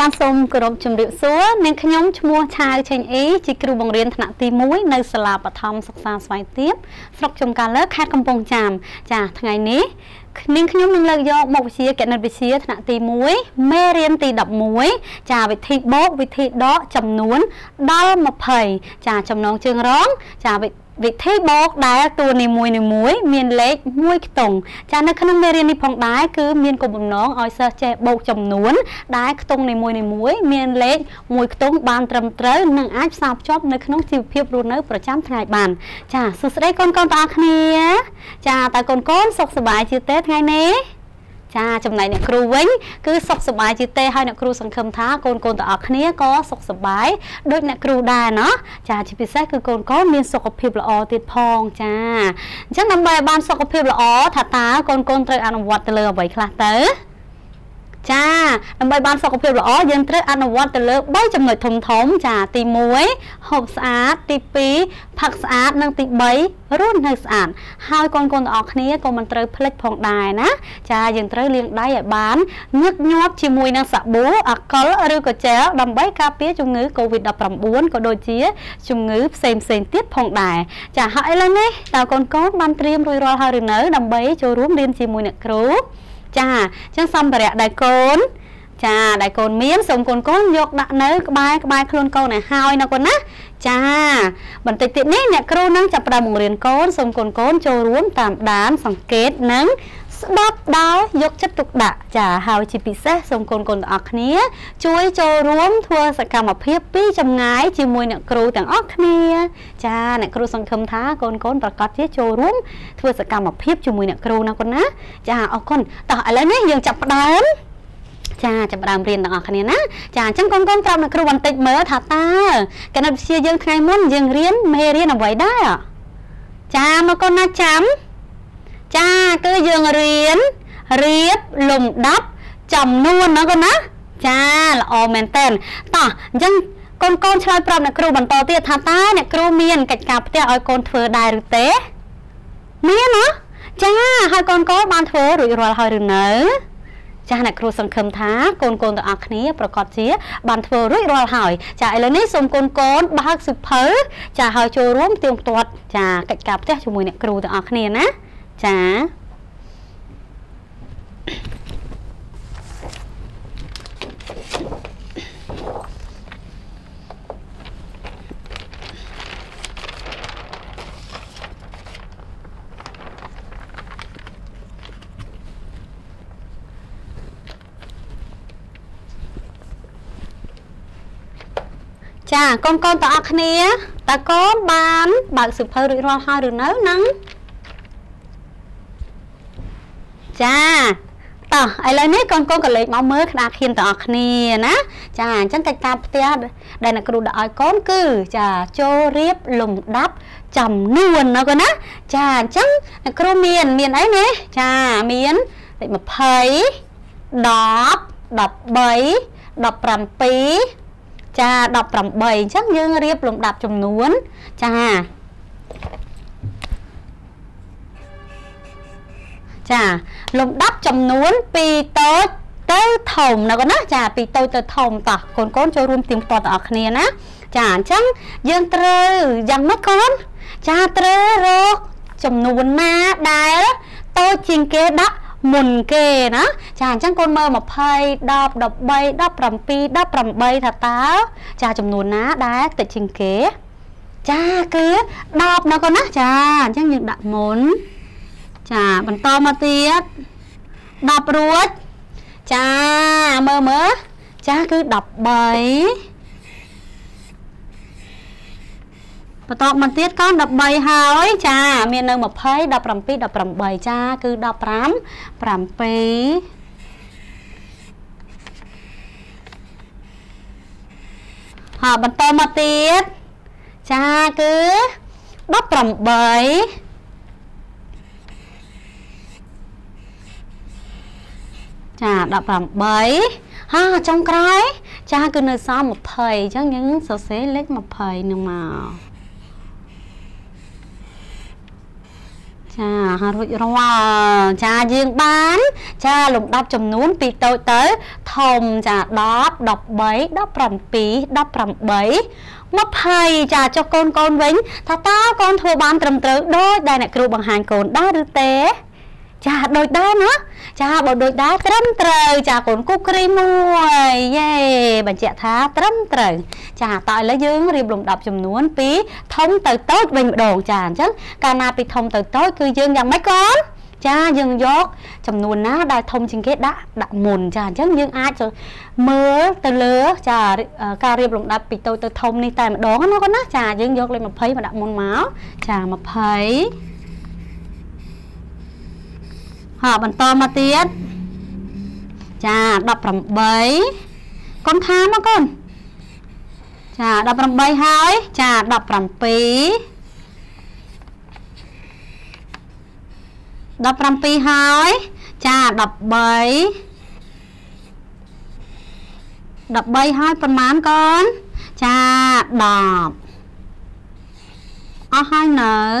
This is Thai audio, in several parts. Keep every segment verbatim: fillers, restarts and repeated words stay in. ចាសសូមគោរពជម្រាបសួរអ្នកខ្ញុំឈ្មោះឆាវឆេងអ៊ីជាគ្រូបង្រៀនថ្នាក់ទីមួយនៅសាលាបឋមសិក្សាស្វាយទៀបស្រុកចំការលើខេត្តកំពង់ចាមចាសថ្ងៃនេះអ្នកខ្ញុំនឹងលើកយកមុខវិជ្ជាគណិតវិទ្យាថ្នាក់ទីមួយមេរៀនទីដប់មួយចាសវិធីបូកវិធីដកចំនួនដល់20ចាសចំណងជើងរងចាសวิธีบกได้ตัวในมวยในมวยเมียนเล็กมวยตรงจานในขนมเมรินในพองได้คือเมียนกบน้องออยเซอร์เจบกจำนวนได้ตรงในมวยในมวยเมียนเล็กมวยตรงบานตรมเตอร์นั่งอาบสาบชอบในขนมจีบเพียบรูนเนอร์ประจำทายบานจ้าสุดได้ก้นก้นตาเขียจ้าตาก้นก้นสกสบายจีเต้ไงเน่จ้าจำไหนเนี่ยครูวิ่งคือสกสบายจีเต้ให้เนี่ยครูสังคมท้าก้นก้นตาเขียก็สกสบายโดยเนี่ยครูได้เนาะจ้าจิพิเศษคือก้นก้นเมียนสกปรกละอติดพองจ้าฉันนำใบบานสกปรกละอถัดตาก้นก้นเตยอนุวัตเตลือใบคลาเตอจ้านำใบบานสกปรกละอยันเตยอนุวัตเตลือใบจำหน่วยทมทมจ้าตีมวยหอบสะอาดตีปีผักสะอาดนางตีใบรุ่นในสะอาดหายก้นก้นออกนี้ก้นมันเตยเพล็ดพองได้นะจ้ายันเตยเลี้ยงได้แบบบ้านเงือกยอบชิมวยนางสะบูอักกลหรือก็เจ้าดำใบกาเปียจุงงือโควิดดับประบุนก็โดยเจี๊ยจุงงือเซมเซมติดพองได้จ้าหายแล้วนี่ตาก้นก้นบันเตรียมรวยรอหายหรือเนื้อดำใบโจร่วมเรียนชิมวยเนี่ยครูจ้าฉันซ้ำไปเลยได้โกนจ้าได้โกนเมียนส่งโกนก้นยกดักเนื้อบายบายคลุนโกนเนี่ยหายนะโกนนะจ้าบันติดติดนี่เนี่ยครูนั่งจับประมุงเรียนโกนส่งโกนโกนโจรวมตามด้านสังเกตนั่งดับดาวยกจับตุกดะจ้าหายจีพิเศษส่งโกนโกนออกเนี้ยช่วยโจรวมทัวสกามเพียบปี้จำไงจีมวยเนี่ยครูแต่งออกเนี้ยจ้าเนี่ยครูสังคมท้าโกนโกนประกอบที่โจรวมทัวสกามเพียบจีมวยเนี่ยครูนะโกนนะจ้าออกคนต่อแล้วเนี่ยยังจับด้านจ้าจับดามเรียนต่างออกคะแนนนะจ้าจังกงกงตามครูวันติดเมื่อถัดตาแกนับเชียยังใครมุ่นยังเรียนเมเรียนเอาไว้ได้อะจ้ามาโกนนะจ้ำจ้าก็ยังเรียนเรียบลมดับจำนวนนะก็นะจ้าละออแมนเตนต่อยังกงกงชลายปรามเนี่ยครูวันต่อเตี้ยถัดตาเนี่ยครูเมียนกัดกาบเตี้ยออยกงเธอได้หรือเตะเมียนเนาะจ้าให้กงกงบานเธอหรือรอยหอยหรือเนื้อจ้าเนี่ยครูสังคมท้าโกนโกนต่ออักนี้ประกอบเสียบันเทอร์รุ่ยรอหอยจ้าไอ้เรื่องนี้สมโกนโกนบ้าสุดเพ้อจ้าหอยโจร่วมเตรียมตัวจ้าเกิดกับเจ้าชูมวยเนี่ยครูต่ออักนี้นะจ้าจ้ากงกงต่ออักเนียตะโกนบานบางสุดเพลินรอหาหรือเนื้อนังจ้าต่อไอ้เรื่องนี้กงกงกับเล็กมาเมื่อขณะเขียนต่ออักเนียนะจ้าฉันติดตามเตี้ยได้นักดูดอยก้นคือจ้าโจเรียบลมดับจำนวนนะก็นะจ้าฉันนักดูเมียนเมียนไอ้เนี่ยจ้าเมียนเด็กมาเพยดอบดอบใบดอบปรำปีจ้าดับปรำใบจังยืงเรียบลมดับจำนวนจ้าจ้าลมดับจำนวนปีโตเตอร์ถมนะก็นะจ้าปีโตเตอร์ถมต่อคนก้นจะรวมติมต่อต่อคะแนนนะจ้าจังยืงเตอร์ยังไม่ก้นจ้าเตอร์โรคจำนวนมาได้แล้วโตจริงเกดะมุนเกนะจ้าจังคนเมื่อมาเพยดอบดอบใบดอบปรำปีดอบปรำใบถัดตาจ้าจำนวนนะได้แต่จริงเกจ้าเกดอบนะก็นะจ้าจังยังดับมุนจ้าบรรทอมาเตียดดอบรัวจ้าเมื่อเมื่อจ้าคือดอบใบบรรทอมาเตียดก้อนดอบใบหายจ้าเมียนเอิงมาเพยดอบปรำปีดอบปรำใบจ้าคือดอบปรำปรำปีหาบรรทอมาเตียดจ้าคือดอบปรำใบจ้าดอบปรำใบฮะจงไกรจ้าคือเนื้อซ้อมมาเพยจังยังเสาเสเล็กมาเพยหนึ่งมา จ้าฮารุยรัวจ้ายืนบ้านจ้าหลุมดับจมนู้นปีโตเต๋อทมจ้าดอบดอกใบดอกปรำปีดอกปรำใบมะพายจ้าจะโกนโกนเว้นถ้าต้าโกนทัวบ้านตรมเต๋อโดยได้เนี่ยครูบางหันโกนได้หรือเต๋อจ้าโดยได้เนาะจ้าบอกโดยได้ตรมเต๋อจ้าโกนกุ๊กรีมวยเย่บัญเจท้าตรมเต๋อจ้าต่อยแล้วยืนริมหลุมดับจมนู้นปีทมเต๋อเต๋อเป็นโด่งจ้าจังการนาปีทมเต๋อเต๋อคือยืนอย่างไม่ก้อนจ้ายืนยกจำนวนนะได้ทมชิงเกตได้ดักหมุนจ้าจังยืนอาจจะเมื่อเต๋อเลือจ้าการริมหลุมดับปีโตเต๋อทมในแต่โด่งนั่นก็นะจ้ายืนยกเลยมาเพย์มาดักหมุนเมาส์จ้ามาเพย์หาบันตอมาเตี้ยจ้าดับปรำใบก้อนท้ามาก่อนจ้าดับปรำใบหายจ้าดับปรำปีดับปรำปีหายจ้าดับใบดับใบหายประมาณก่อนจ้าดอกเอาหายหนึ่ง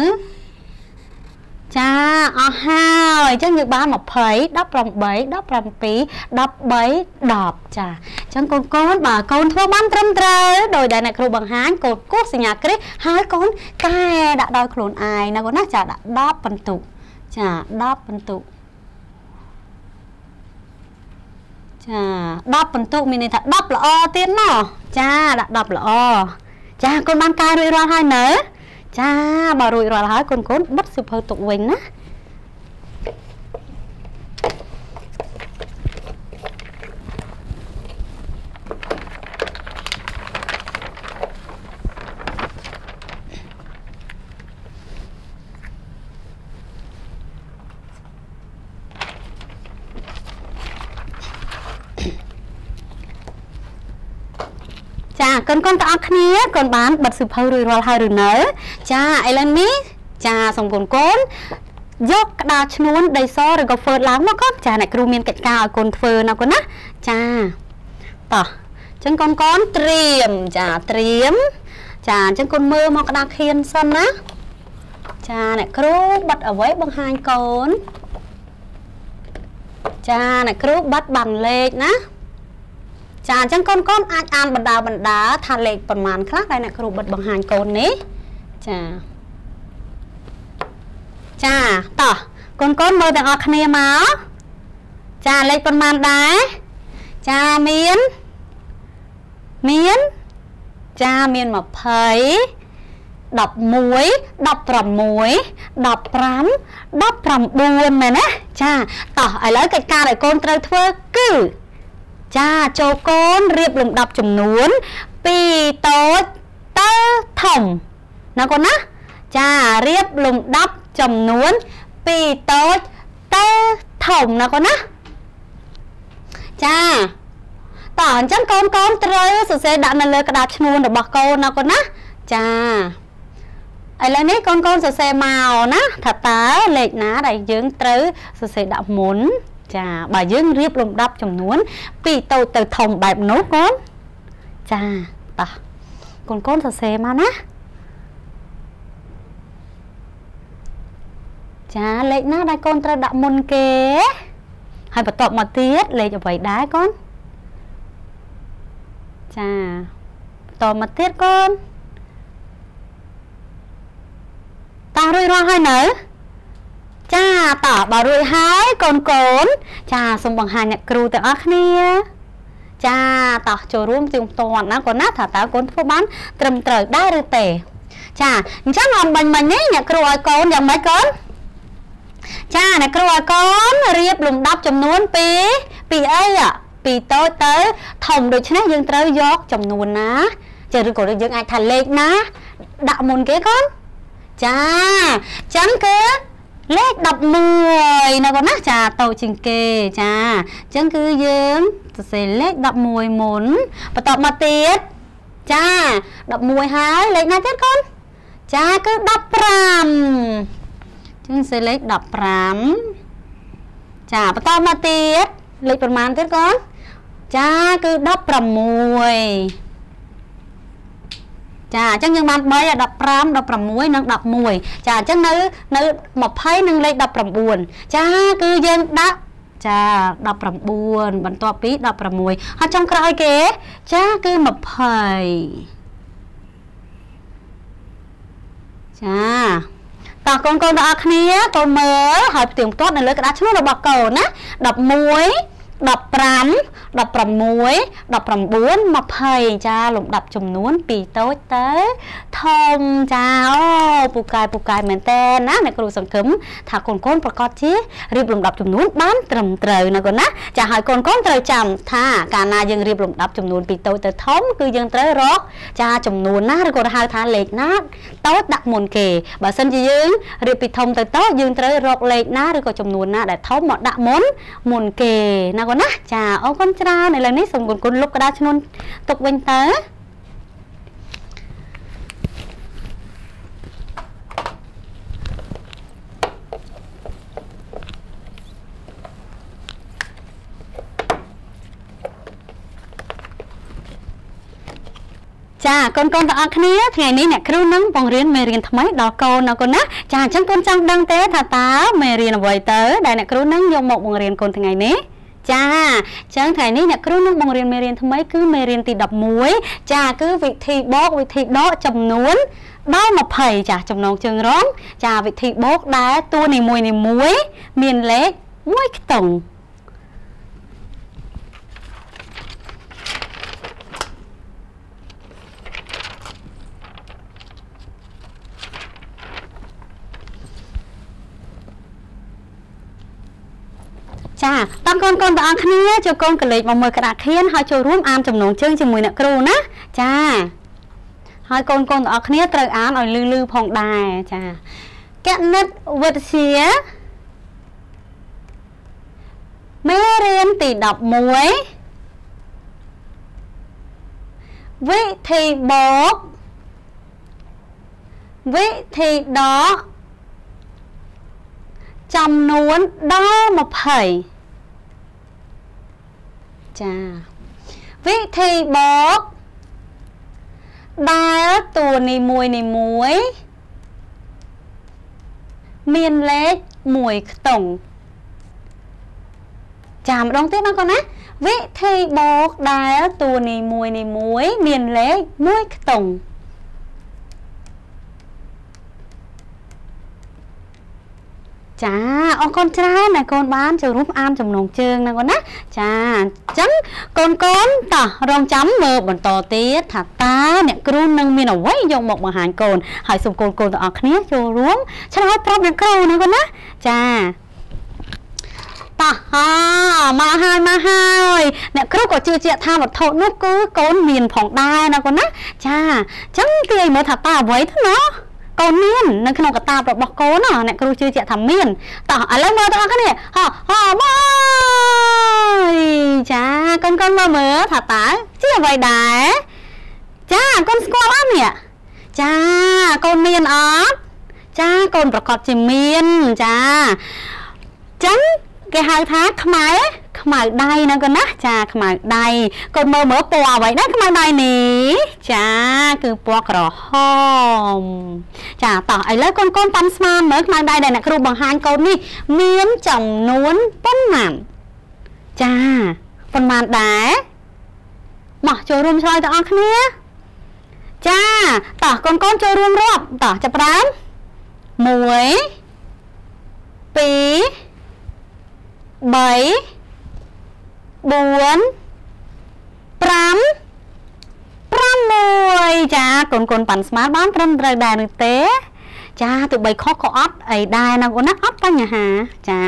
จ้าอ๋อฮาวจังยืนบ้านหมอบเผยดับปรำเบยดับปรำปีดับเบยดอบจ้าจังโกนโกนบ่าโกนทั่วบ้านตรมเต๋อโดยได้ในครูบางฮันโกนกู้สัญญากริ๊กหายโกนแก่ดับดอยโคลนไอนะก็น่าจะดับปันตุจ้าดับปันตุจ้าดับปันตุมีในถัดดับละอเตี้ยนเนาะจ้าดับละอจ้าโกนบ้านกายรวยรอดหายเนอะจ้าบารุยรอหายคนคนบัดสืบเผาตกเวงนะจ้าคนคนตาขี้เนี้ยคนบ้านบัดสืบเผารุยรอหายหรือเนอะจ้าไอ้เรื่องนี้จ้าส่งผลโกนยกดาชนวนไดโซหรือก็เฟิร์ดล้างมาก็จ้าในกรูเมียนเกตกาโกนเฟิร์ดเอาก็นะจ้าต่อจังกอนก้อนเตรียมจ้าเตรียมจ้าจังกอนมือมากระดาเคียนซ้ำนะจ้าในกรูบัดเอาไว้บางไฮโกนจ้าในกรูบัดบังเล็กนะจ้าจังกอนก้อนอาจอ่านบรรดาบรรดาทานเล็กประมาณคล้ายในกรูบัดบางไฮโกนนี้จ้าจ้าต่อคนก้นมือแต่ออกคะแนนมาจ้าเล็กประมาณได้จ้าเมียนเมียนจ้าเมียนมาเพยดับมวยดับปรำมวยดับปรำดับปรำบวนไหมนะจ้าต่อไอ้เลิกกิจการไอ้คนเตยเทอร์กู้จ้าโจโกนเรียบลงดับจมนวนปีโตเตอร์ถมนะก่อนนะจ้าเรียบลงดับจมนวนปีโตเตอถมนะก่อนนะจ้าต่อจังกอนกอนเตยสุเสดานเลยกระดาษชนวนดอกบักโกนะก่อนนะจ้าไอ้เรื่องนี้กอนกอนสุเสมาวนะถัดตาเล็กนะได้ยืงเตยสุเสดาหมุนจ้าบ่ายืงเรียบลงดับจมนวนปีโตเตอถมแบบโน้ตก้นจ้าต่อกอนกอนสุเสมานะจ้าเล็กน้าได้ก้นตระดับมนเก๋ให้ประตอบมาเตี้ยเล็กจะไหวได้ก้นจ้าตอบมาเตี้ยก้นตารุ่ยร้องให้หนอจ้าตอบบารุ่ยหายก้นก้นจ้าสมบังหายเนี่ยครูแต่อักเนี่ยจ้าต่อโจร่วมจุ่มตอนนะก้นน้าถ้าตาก้นพวกบ้านตรมเต๋อได้หรือเต๋อจ้าฉันลองบันบันนี้เนี่ยครูไอ้ก้นยังไม่ก้นจ้าในกรัวก้อนเรียบลงดับจำนวนปีปีเอ้ยอ่ะปีโตเต๋อถมโดยชนะยังเต๋อยกจำนวนนะจะรู้ก่อนยังไงทันเล็กนะดับมุนเก๋ก้อนจ้าจังเก๋เล็กดับมวยนะก่อนนะจ้าโตจิงเก๋จ้าจังคือยังเสร็จเล็กดับมวยหมุนประตอบมาเตี้ยจ้าดับมวยหายเล็กนะเตี้ยก้อนจ้าก็ดับปรำซึ่งเซเล็กดับปรำจ้าประตอมาเตี้ยเล็กประมาณเตี้ยก่อนจ้าคือดับปรำมวย จ้าจังยังบานใบอะดับพรามดับประมวยนักดับมวยจ้าจังเนื้อเนื้อหมอบไพ่นึงเลยดับประบวนจ้าคือเย็นดับจ้าดับประบวนบรรทอปีดับประมวยฮัจจังกระไรเก๋จ้าคือหมอบไพ่จ้าต่อกองกองดอกเนี้ยกองเมอหายไปถึงต้นนั่นเลยกระดาษชุดเราบอกเก่านะดับมวยดับปรำดับปรำมวยดับปรำบ้วนมาเพยจ้าหลงดับจมน้วนปีโต้เต้ทองจ้าโอ้ปูกายปูกายเหมือนแต่นะในกลุ่มสังคมถ้าคนก้นประกอบที่รีบหลงดับจมน้วนบ้านตรมเตยนะก่อนนะจะหายคนก้นเตยจำถ้าการนายังรีบหลงดับจมน้วนปีโต้เต้ทองคือยังเตยรกจ้าจมน้วนนะในกลุ่มหายทานเล็กนะโต้ดักมนเกย์บาสันจะยืนรีบปีทองเต้โต้ยืนเตยรกเล็กนะในกลุ่มจมน้วนนะแต่ทองหมดดักมนมนเกย์นะก่อนนะจ้าเอาก้นจ้าในเรื่องนี้สมกุลกุลลบกระดาษชนนตกเว้นเต๋อจ้าก้นก้นตาคณีไงนี้เนี่ยครูนั่งปองเรียนเมรีนทำไมดอกโกนนะก้นนะจ้าจังก้นจังดังเตะตาตาเมรีนไวเต๋อได้เนี่ยครูนั่งยงหมกปองเรียนก้นไงนี้จ้าจังไงนี้เนี่ยครูนั่งปองเรียนเมรีนทำไมคือเมรีนตีดับมวยจ้าคือวิธีบอกวิธีดอกจำนวนได้มาเผยจ้าจำนองเชิงร้องจ้าวิธีบอกได้ตัวในมวยในมวยเมียนเล็กมวยตงจ้าตอนก่อนก่อนตอนคืนนี้จะก่อนก็เลยมาเมื่อกระดาษเขียนให้โจร่วมอ่านจำนวนเชิงจำนวนนักครูนะจ้าให้ก่อนก่อนตอนคืนนี้เตยอ่านอ่อยลือๆพองได้จ้าแกนัดวัดเสียไม่เรียนตีดับมวยวิธีบอกวิธีดอกจำนวนได้มาเผยจ้าวิธีบอกได้ตัวในมวยในมวยเมียนเล็กมวยตรงจำลองเต้นมาก่อนนะวิธีบอกได้ตัวในมวยในมวยเมียนเล็กมวยตรงจ้าออกก้นจ้าไหนก้นบ้านจะรูปอามจำนงเชิงนะก่อนนะจ้าจังก้นก้นต่อรองจ้ำเมื่อบนต่อเตี้ยถัดตาเนี่ยกรูนนึงมีหน่วยยงหมกมหานก้นหายสมก้นก้นต่อออกนี้จะรูปฉันให้พร้อมนะกรูนนะก่อนนะจ้าต่อฮ่ามาหายมาหายเนี่ยกรูก็เจือเจียทาแบบโถนุกูก้นเมียนผ่องได้นะก่อนนะจ้าจังเตี้ยเมื่อถัดตาไว้ทั้งเนาะก้อนเมียนนั่นขนมกระตาแบบบอกโก้น่ะเนี่ยครูชื่อจะทำเมียนต่ออะไรมาต่อกันเนี่ยฮ่าฮ่าไม่จ้าก้อนก้อนมาเมื่อถ้าตาเจี๊ยบใบดาจ้าก้อนสกอลันเนี่ยจ้าก้อนเมียนอ๊อดจ้าก้อนประกอบจิมเมียนจ้าจังแกหายท้าขมายขมายใดนะก่อนนะจ้าขมายใดก้อนเมื่อเมื่อปัวไว้ได้ขมายใดนี้จ้าคือปัวกระหอบจ้าต่อไอ้เลิกก้นก้นปั้มสมานเมื่อขมายใดได้นะครูบังฮันก้นนี่เมียนจังน้วนปั้นหม่ำจ้าปั้นหม่ำได้หม่อโจรมชอยต่อคนนี้จ้าต่อก้นก้นโจรมรอบต่อจับร้านมวยปีใบบ้วนปรำปรำมวยจ้าคนคนปั่นสมาร์ทบ้านตรมตรายได้หรือเต้จ้าตัวใบข้อข้ออัดไอ้ได้นะคนนักอัดตั้งอย่างฮะจ้า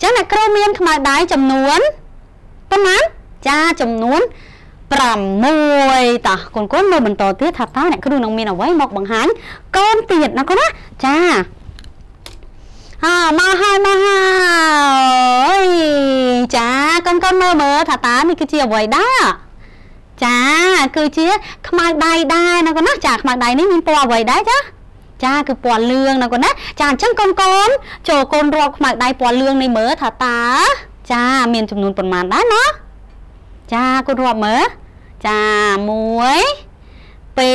จ้าหนักกระเมียนขมาได้จำนวนประมาณจ้าจำนวนปรำมวยต่อคนคนมือมันต่อเตี้ยถัดท้ายเนี่ยเขาดูน้องเมียนเอาไว้หมอกบังหันก้อนเตียดนะคนนะจ้ามาหายมาหายจ้าก้นก้นเมื่อเมื่อถ้าตานี่คือเจียบไว้ได้จ้าคือเจียขมายใดได้นะก่อนนะจ้าขมายใดนี่มีปัวไว้ได้จ้าจ้าคือปัวเลืองนะก่อนนะจ้าจังก้นก้นโจก้นรอขมายใดปัวเลืองในเมื่อถ้าตาจ้าเมียนจำนวนประมาณได้เนาะจ้าก้นรอเมื่อจ้ามวยปี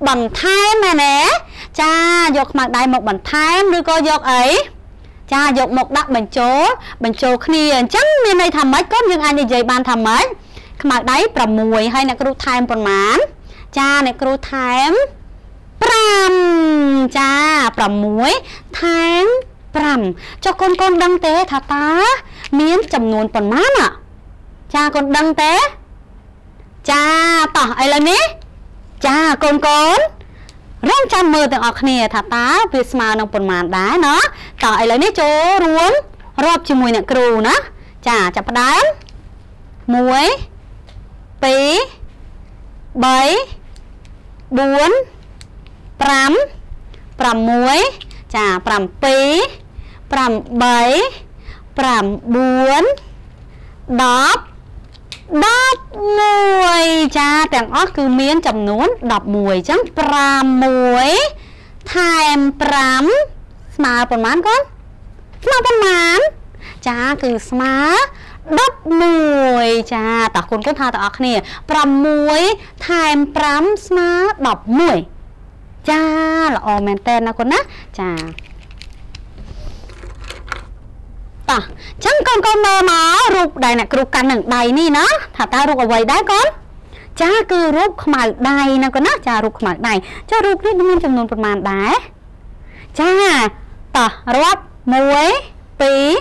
Bằng thái mà nè Cha dục mặt đại một bằng thái Đưa cô dục ấy Cha dục một đắc bằng chỗ Bằng chỗ khi chẳng miền này thầm mất Có những anh đi dây bàn thầm mất Mặt đấy bà mùi hay nè cô thái bằng mán Cha nè cô thái Pram Cha bà mùi Thái Pram Cho con con đăng tế thả tá Miếng chầm nguồn bằng mán ạ Cha con đăng tế Cha tỏ ấy là mế Chà con con Rông chăm mơ từng ọc nè thả tá Vì mà nông bồn màn đá nó Tại lấy nế chỗ ruộng Rộp chì mùi nè cừu nó Chà chạp đá Muối Pí Bấy Bốn Pram Pram muối Chà pram pí Pram bấy Pram bốn Đóp Đóp mùi Chà tàng ớt cứ miếng chầm nốn Đọc mùi chẳng Pram mùi Thaim pram Sma bồn mán con Sma bồn mán Chà cứ sma Đóp mùi Chà tạc con con thà tạc ớt nè Pram mùi Thaim pram Sma đọc mùi Chà là ồ mẹn tên nè con á Chà Chẳng con con mơ máu Rụp đầy nè rụp cắn nặng đầy nì nó Thả ta rụp ở vầy đấy con Chá cứ rụp khám ạc đầy nè con á Chá rụp khám ạc đầy Chá rụp rít nguyên chầm nôn bột màn đấy Chá Tỏ rụp Muối Pí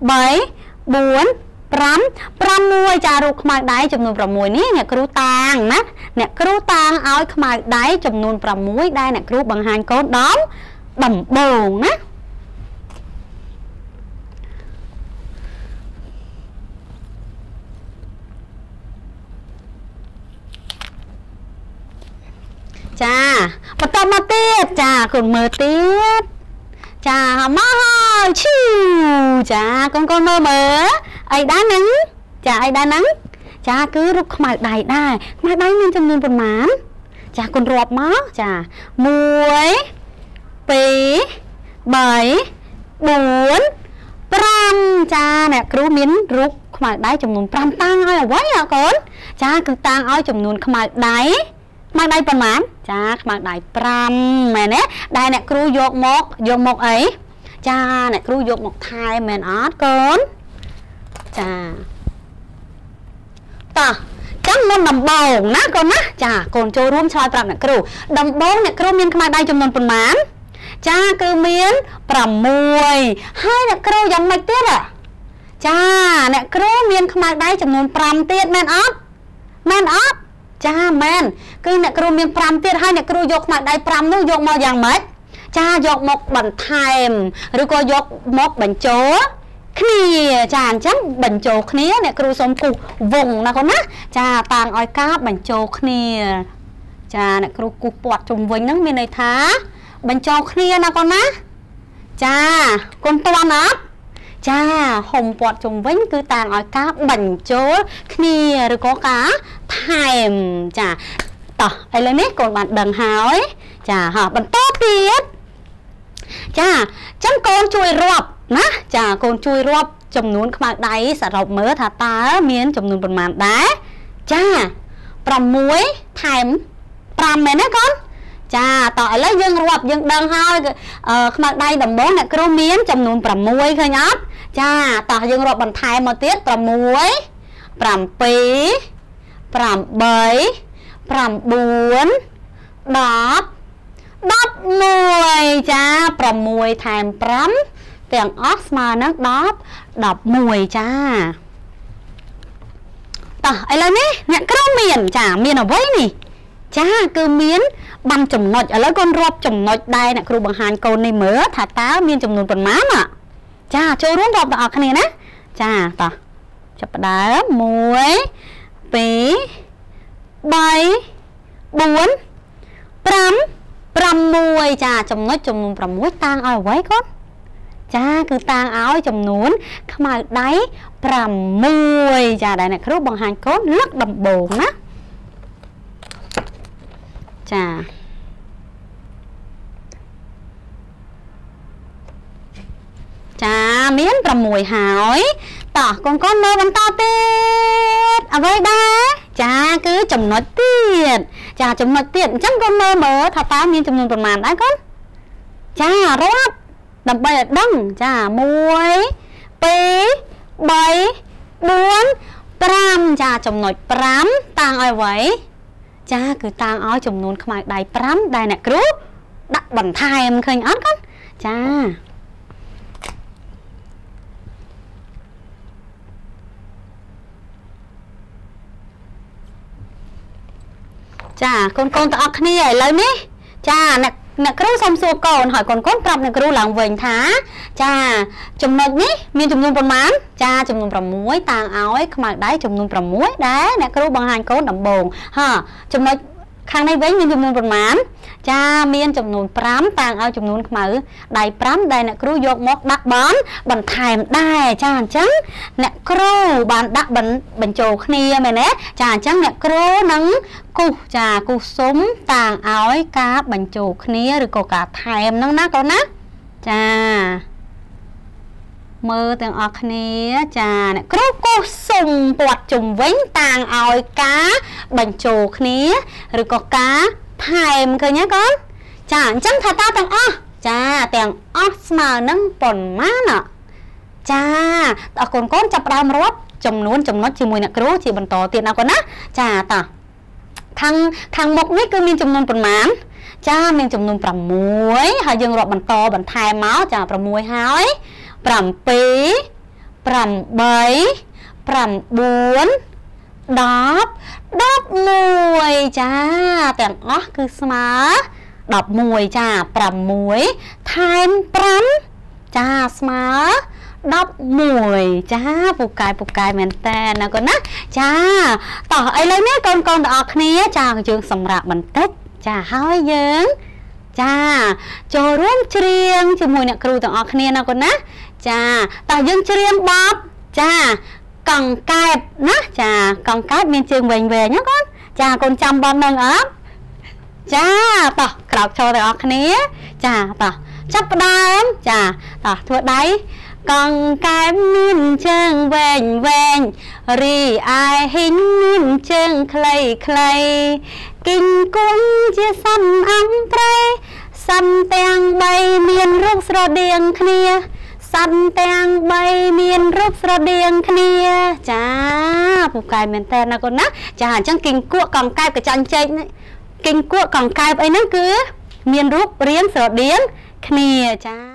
Bấy Bốn Pram Pram muối Chá rụp khám ạc đầy chầm nôn bột muối ní Nè rụp tàng nè Nè rụp tàng áo khám ạc đầy chầm nôn bột muối Đây nè rụp bằng hành con đóm Đầm bồn á Chà, bà tông mà tiết, chà, con mơ tiết Chà, mơ hò, chiu Chà, con con mơ mơ Ây đá nắng, chà, ây đá nắng Chà, cứ rút khám ạc đầy đầy Khám ạc đầy mình châm nôn bột mán Chà, con rộp mơ, chà Muối Pí Bấy Bốn Pram, chà, nè, cứ miến rút khám ạc đầy châm nôn Pram tăng ơi, quá hả con Chà, cứ tăng ơi châm nôn khám ạc đầy Khám ạc đầy bồn mán Chà, khám ạc đầy Pram mẹ nế Đây nè, cứ dục một Dục một ấy Chà, nè, cứ dục một thai mẹ nọt con Chà Tỏ Chẳng môn đầm bồn ná con á Chà, con chô rùm xoay Pram nè cứ Đầm bồn nè cứ miên khám ạc đầy chùm nôn bồn mán Chà, cứ miên Pram mùi Hai nè cứ dòng mạch tiết ạ Chà, nè cứ miên khám ạc đầy chùm nôn Pram tiết mẹ nọt Mẹ nọt Chà mẹn, cứ nè cứ miên Pram tiết hay nè cứ dục mặt đầy Pram nó dục màu dạng mệt Chà dục một bằng thèm, rồi có dục một bằng chỗ Khnia, chà chấm bằng chỗ khnia nè cứ xông cục vùng nè con á Chà tàng oi cá bằng chỗ khnia Chà nè cứ cục bọt trùng vinh nâng miên này thá Bằng chỗ khnia nè con á Chà, con toan áp Chà, hồng bọt trùng vinh cứ tàng oi cá bằng chỗ khnia rồi có cá Thèm chà Tỏ ấy lấy mít còn bạn đằng hào ấy Chà hả bạn tốt tiết Chà chẳng con chui rộp Ná chà con chui rộp Chầm nôn khám ạc đầy Sả rộp mớ thả ta Miên chầm nôn bồn màn đá Chà Pram muối Thèm Pram mẹ nế con Chà tỏ ấy lấy dương rộp dương đằng hào Khám ạc đầy đầm bố nè Cứ miên chầm nôn Pram muối khơi nhót Chà tỏ dương rộp bằng thèm một tiết Pram muối Pram pí Pram bấy Pram bốn Đóp Đóp mùi Chà Pram mùi thèm Pram Tiếng ốc mà nó đóp Đóp mùi chà Tỏ ấy là nế Nhạc kêu miền chà miền ở với nì Chà cứ miền Bằng chồng ngọt ở lấy con rộp chồng ngọt Đây nè cứ bằng hành con này mớ Thả tá miền chồng ngọt bằng mán ạ Chà chô rung rộp đọc này nè Chà tỏ Chập đá mùi Pí Bấy Bốn Pram Pram mùi Chà chồng ngót chồng mùi Pram mùi tăng ai vậy con จ้าคือตางเอาจำนวนขมาได้ปรำมวยจ้าได้เนี่ยครูบางหันก็เลือกดำโบงนะจ้าจ้าเมียนปรำมวยหายต่อก้อนก้อนโมบันต่อเต็ดเอาไว้บ้าจ้าคือจำนวนเตียดจ้าจำนวนเตียดจังก้อนโมเบอถ้าตามีจำนวนประมาณได้ก้อนจ้ารอบดับเบิลดังจ้ามวยปีใบบ้วนปรำจ้าจำนวนปรำต่างเอาไว้จ้าคือต่างเอาจำนวนขมาได้ปรำได้เนี่ยครูดักบันไทยมันเคยอ่านกันจ้าจ้าคนคนต่อคณีเลยมิจ้านักนักครูสมสูบก่อนหอยคนคนปรับนักครูหลังเวงท้าจ้าจำนวนนี้มีจำนวนประมาณจ้าจำนวนประมวยต่างเอาไอ้ขมาได้จำนวนประมวยได้นักครูบางหันคนดับโบงฮะจำนวนข้างในเวงมีจำนวนประมาณจ้ามีจำนวนปรำต่างเอาจำนวนขมาได้ปรำได้นักครูยกมกดักบอลบันไทยได้จ้าจังนักครูบานดักบันบันโจคณีแม่เนสจ้าจังนักครูนังกูจ้ากูสมต่างเอาไอ้กาบันโจคณีหรือโกกาไทยนั่งนักก่อนนะจ้ามือต่างเอาคณีจ้านักครูกูสมปวดจุ่มเว้นต่างเอาไอ้กาบันโจคณีหรือโกกาไทยมันเคยเนี้ยก่อนจ้าจังท่าตาแต่งอ้อจ้าแต่งอ้อสมานั่งปนมาเนาะจ้าต่อคนก้นจับรามรบจำนวนจำนวนจีมวยนักรู้จีบันโตเตียนเอาก่อนนะจ้าต่อทางทางบกนี่ก็มีจำนวนประมาณจ้ามีจำนวนประมวยหายังรบบันโตบันไทยเมาส์จ้าประมวยหายประมปีประมใบประมบุญดอบดอบมวยจ้าแต่งอ้อคือสมาดอบมวยจ้าประมวยไทยปรัมจ้าสมาดอบมวยจ้าปูกายปูกายเหมือนแต่นะก่อนนะจ้าต่อไอ้เลยเนี่ยกองกองดอกนี้จ้าจึงสำหรับมันเต็กจ้าเฮ้ยเยิงจ้าโจร่วมเชียงจมูกเนี่ยครูต่างออกนี้นะก่อนนะจ้าต่อยังเชียงบ๊อบจ้ากองไก่นะจ้ากองไก่มีเชียงเวงเวงนะก่อนจ้าคนจำบอลหนึ่งอ๊อฟจ้าต่อกรอบโชว์ต่างออกนี้จ้าต่อจับดามจ้าต่อทั่วได้กองไก่มินเชิงแหวนแหวนรีไอหินมินเชิงใครใครกินกุ้งเจี๊ยซ้ำอังไตรซ้ำแตงใบเมียนรูปสระเดียงเคลียซ้ำแตงใบเมียนรูปสระเดียงเคลียจ้าผู้กายเหมือนแต่นะก่อนนะจ้าจังกินกุ้งกองไก่กับจันเจนกินกุ้งกองไก่ไอ้นั่นคือเมียนรูปเรียนสระเดียงเคลียจ้า